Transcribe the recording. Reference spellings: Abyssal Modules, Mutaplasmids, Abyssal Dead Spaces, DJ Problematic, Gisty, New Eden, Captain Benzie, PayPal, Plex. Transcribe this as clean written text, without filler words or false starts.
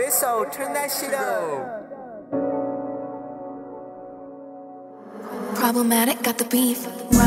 Fisso, turn that shit up. Problematic got the beef.